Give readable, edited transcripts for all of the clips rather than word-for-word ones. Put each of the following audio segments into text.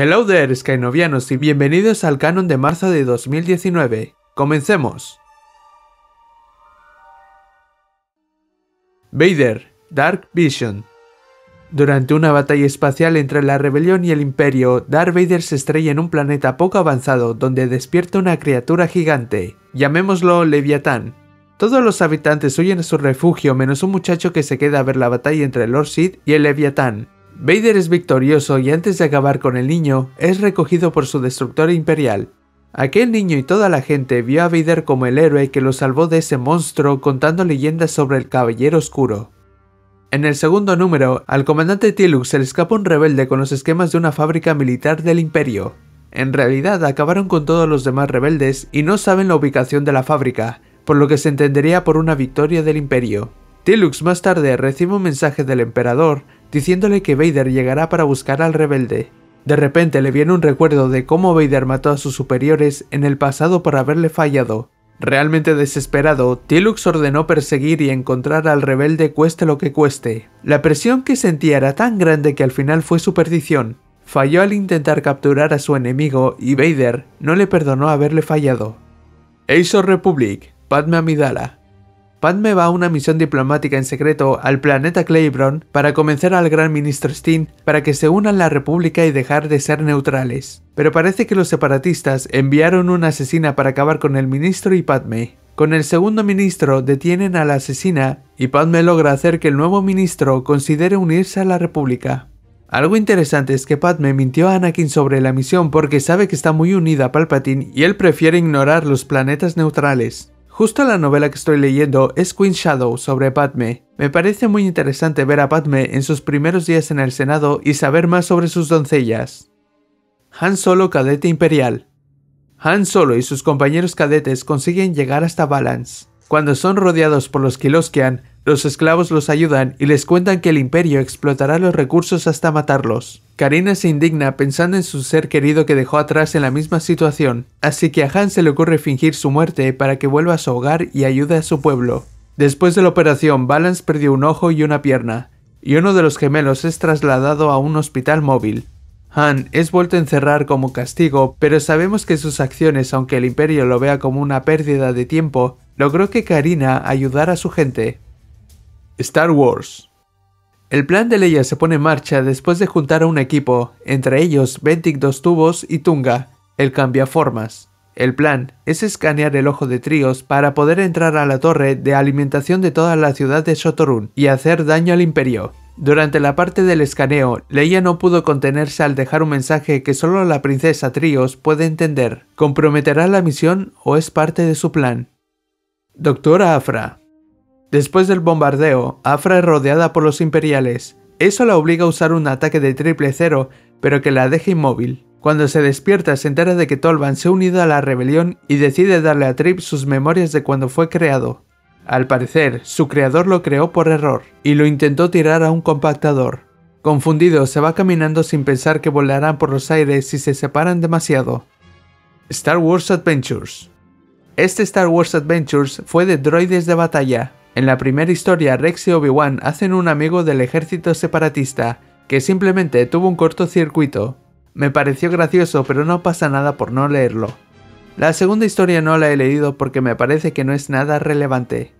Hello there, Skynobianos, y bienvenidos al canon de marzo de 2019. ¡Comencemos! Vader, Dark Vision. Durante una batalla espacial entre la Rebelión y el Imperio, Darth Vader se estrella en un planeta poco avanzado donde despierta una criatura gigante, llamémoslo Leviatán. Todos los habitantes huyen a su refugio menos un muchacho que se queda a ver la batalla entre el Orsith y el Leviatán. Vader es victorioso y antes de acabar con el niño, es recogido por su destructor imperial. Aquel niño y toda la gente vio a Vader como el héroe que lo salvó de ese monstruo contando leyendas sobre el Caballero Oscuro. En el segundo número, al comandante Tilux se le escapa un rebelde con los esquemas de una fábrica militar del Imperio. En realidad acabaron con todos los demás rebeldes y no saben la ubicación de la fábrica, por lo que se entendería por una victoria del Imperio. Tilux más tarde recibe un mensaje del emperador diciéndole que Vader llegará para buscar al rebelde. De repente le viene un recuerdo de cómo Vader mató a sus superiores en el pasado por haberle fallado. Realmente desesperado, Tilux ordenó perseguir y encontrar al rebelde cueste lo que cueste. La presión que sentía era tan grande que al final fue su perdición. Falló al intentar capturar a su enemigo y Vader no le perdonó haberle fallado. Age of Republic, Padme Amidala. Padme va a una misión diplomática en secreto al planeta Claibron para convencer al gran ministro Steen para que se unan a la república y dejar de ser neutrales. Pero parece que los separatistas enviaron una asesina para acabar con el ministro y Padme. Con el segundo ministro detienen a la asesina y Padme logra hacer que el nuevo ministro considere unirse a la república. Algo interesante es que Padme mintió a Anakin sobre la misión porque sabe que está muy unida a Palpatine y él prefiere ignorar los planetas neutrales. Justo la novela que estoy leyendo es Queen Shadow sobre Padme. Me parece muy interesante ver a Padme en sus primeros días en el Senado y saber más sobre sus doncellas. Han Solo, cadete imperial. Han Solo y sus compañeros cadetes consiguen llegar hasta Valance. Cuando son rodeados por los Kiloskian, los esclavos los ayudan y les cuentan que el Imperio explotará los recursos hasta matarlos. Karina se indigna pensando en su ser querido que dejó atrás en la misma situación, así que a Han se le ocurre fingir su muerte para que vuelva a su hogar y ayude a su pueblo. Después de la operación, Balance perdió un ojo y una pierna, y uno de los gemelos es trasladado a un hospital móvil. Han es vuelto a encerrar como castigo, pero sabemos que sus acciones, aunque el Imperio lo vea como una pérdida de tiempo, logró que Karina ayudara a su gente. Star Wars. El plan de Leia se pone en marcha después de juntar a un equipo, entre ellos Bentic 2 Tubos y Tunga, el cambiaformas. El plan es escanear el ojo de Tríos para poder entrar a la torre de alimentación de toda la ciudad de Sotorun y hacer daño al Imperio. Durante la parte del escaneo, Leia no pudo contenerse al dejar un mensaje que solo la princesa Tríos puede entender. ¿Comprometerá la misión o es parte de su plan? Doctora Afra. Después del bombardeo, Afra es rodeada por los imperiales. Eso la obliga a usar un ataque de 000, pero que la deja inmóvil. Cuando se despierta, se entera de que Tolvan se ha unido a la rebelión y decide darle a Trip sus memorias de cuando fue creado. Al parecer, su creador lo creó por error y lo intentó tirar a un compactador. Confundido, se va caminando sin pensar que volarán por los aires si se separan demasiado. Star Wars Adventures. Este Star Wars Adventures fue de droides de batalla. En la primera historia, Rex y Obi-Wan hacen un amigo del ejército separatista, que simplemente tuvo un cortocircuito. Me pareció gracioso, pero no pasa nada por no leerlo. La segunda historia no la he leído porque me parece que no es nada relevante.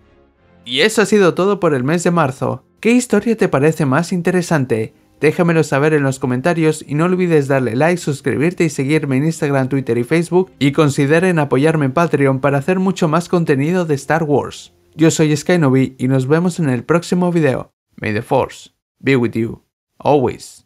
Y eso ha sido todo por el mes de marzo. ¿Qué historia te parece más interesante? Déjamelo saber en los comentarios y no olvides darle like, suscribirte y seguirme en Instagram, Twitter y Facebook, y consideren apoyarme en Patreon para hacer mucho más contenido de Star Wars. Yo soy Skynobi y nos vemos en el próximo video. May the Force be with you, always.